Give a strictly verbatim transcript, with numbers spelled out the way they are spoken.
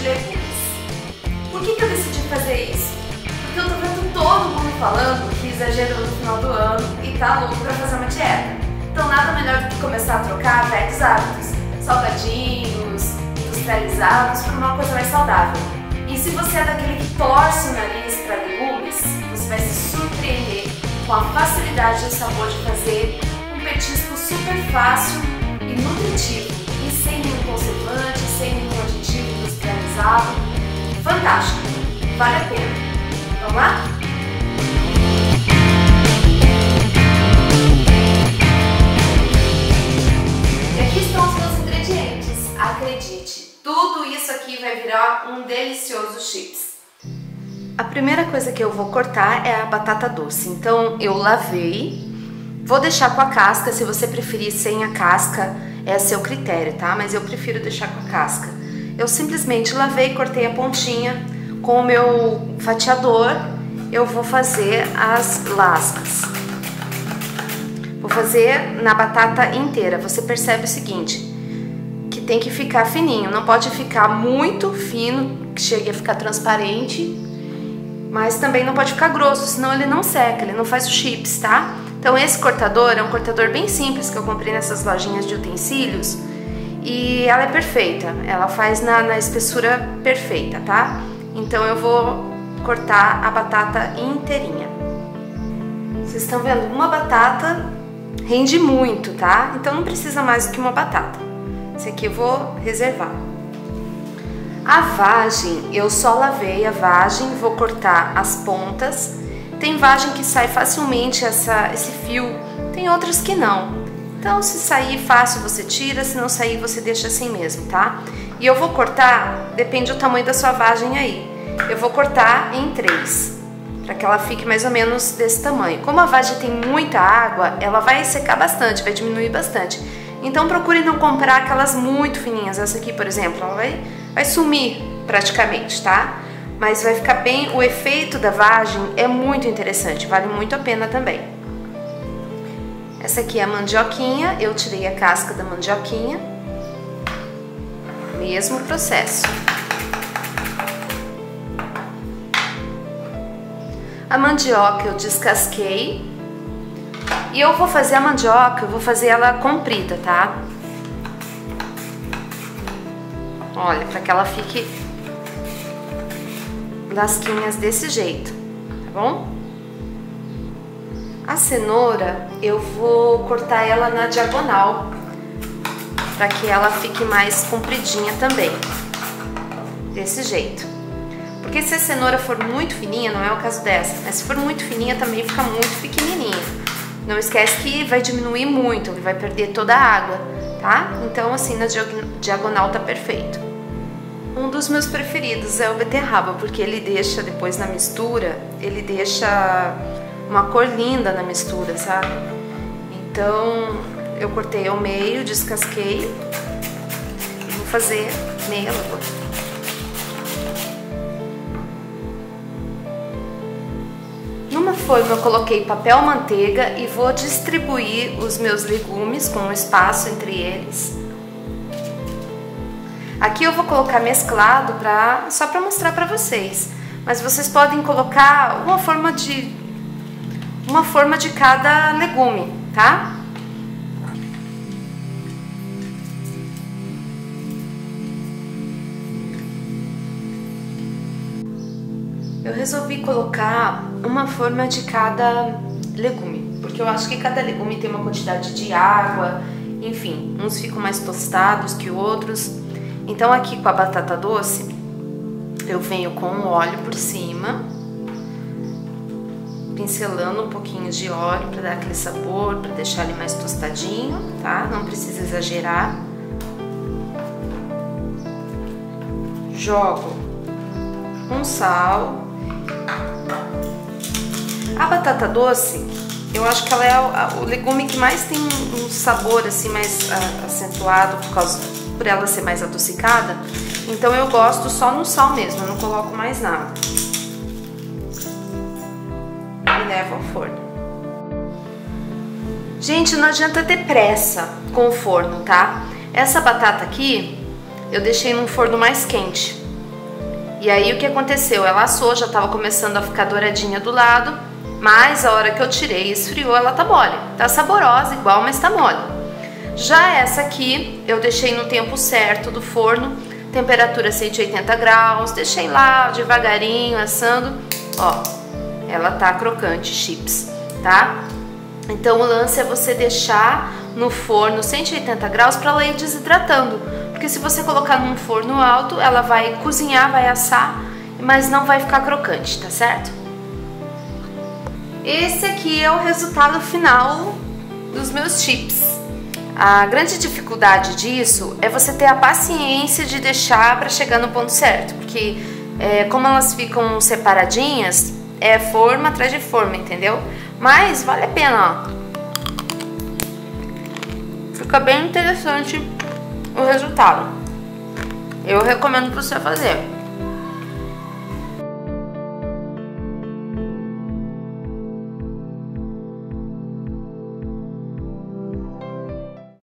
compartilha aqueles. Por que que eu decidi fazer isso? Porque eu tô vendo todo mundo falando que exagerou no final do ano e tá louco pra fazer uma dieta. Então nada melhor do que começar a trocar velhos hábitos, salgadinhos, industrializados, por uma coisa mais saudável. E se você é daquele que torce o nariz pra legumes, você vai se surpreender com a facilidade e o sabor de fazer um petisco super fácil e nutritivo, e sem nenhum conservante, sem nenhum aditivo industrializado. Fantástico! Vale a pena! Vamos lá? E aqui estão os meus ingredientes. Acredite, tudo isso aqui vai virar um delicioso chips. A primeira coisa que eu vou cortar é a batata doce. Então eu lavei. Vou deixar com a casca, se você preferir sem a casca, é a seu critério, tá? Mas eu prefiro deixar com a casca. Eu simplesmente lavei e cortei a pontinha. Com o meu fatiador, eu vou fazer as lascas. Vou fazer na batata inteira. Você percebe o seguinte, que tem que ficar fininho. Não pode ficar muito fino, que chegue a ficar transparente. Mas também não pode ficar grosso, senão ele não seca, ele não faz os chips, tá? Então esse cortador é um cortador bem simples que eu comprei nessas lojinhas de utensílios e ela é perfeita, ela faz na, na espessura perfeita, tá? Então eu vou cortar a batata inteirinha. Vocês estão vendo? Uma batata rende muito, tá? Então não precisa mais do que uma batata. Esse aqui eu vou reservar. A vagem, eu só lavei a vagem, vou cortar as pontas. Tem vagem que sai facilmente essa, esse fio, tem outras que não. Então se sair fácil você tira, se não sair você deixa assim mesmo, tá? E eu vou cortar, depende do tamanho da sua vagem aí, eu vou cortar em três, para que ela fique mais ou menos desse tamanho. Como a vagem tem muita água, ela vai secar bastante, vai diminuir bastante. Então procure não comprar aquelas muito fininhas, essa aqui por exemplo, ela vai, vai sumir praticamente, tá? Mas vai ficar bem, o efeito da vagem é muito interessante, vale muito a pena também. Essa aqui é a mandioquinha, eu tirei a casca da mandioquinha. Mesmo processo. A mandioca eu descasquei. E eu vou fazer a mandioca, eu vou fazer ela comprida, tá? Olha, para que ela fique lasquinhas desse jeito, tá bom? A cenoura eu vou cortar ela na diagonal para que ela fique mais compridinha também, desse jeito. Porque se a cenoura for muito fininha, não é o caso dessa, mas se for muito fininha também fica muito pequenininha. Não esquece que vai diminuir muito, vai perder toda a água, tá? Então assim na diagonal tá perfeito. Um dos meus preferidos é o beterraba, porque ele deixa depois na mistura, ele deixa uma cor linda na mistura, sabe? Então eu cortei ao meio, descasquei e vou fazer meia lua. Numa forma eu coloquei papel manteiga e vou distribuir os meus legumes com um espaço entre eles. Aqui eu vou colocar mesclado pra, só para mostrar para vocês, mas vocês podem colocar uma forma de uma forma de cada legume, tá? Eu resolvi colocar uma forma de cada legume, porque eu acho que cada legume tem uma quantidade de água, enfim, uns ficam mais tostados que outros. Então aqui com a batata doce, eu venho com o óleo por cima, pincelando um pouquinho de óleo para dar aquele sabor, para deixar ele mais tostadinho, tá? Não precisa exagerar. Jogo um sal. A batata doce, eu acho que ela é o legume que mais tem um sabor assim mais acentuado por causa do por ela ser mais adocicada, então eu gosto só no sal mesmo, eu não coloco mais nada. E levo ao forno. Gente, não adianta ter pressa com o forno, tá? Essa batata aqui, eu deixei num forno mais quente. E aí o que aconteceu? Ela assou, já estava começando a ficar douradinha do lado, mas a hora que eu tirei e esfriou, ela tá mole. Tá saborosa igual, mas tá mole. Já essa aqui, eu deixei no tempo certo do forno, temperatura cento e oitenta graus, deixei lá devagarinho, assando. Ó, ela tá crocante, chips, tá? Então o lance é você deixar no forno cento e oitenta graus para ela ir desidratando, porque se você colocar num forno alto, ela vai cozinhar, vai assar, mas não vai ficar crocante, tá certo? Esse aqui é o resultado final dos meus chips. A grande dificuldade disso é você ter a paciência de deixar para chegar no ponto certo, porque é, como elas ficam separadinhas, é forma atrás de forma, entendeu? Mas vale a pena, ó. Fica bem interessante o resultado. Eu recomendo para você fazer.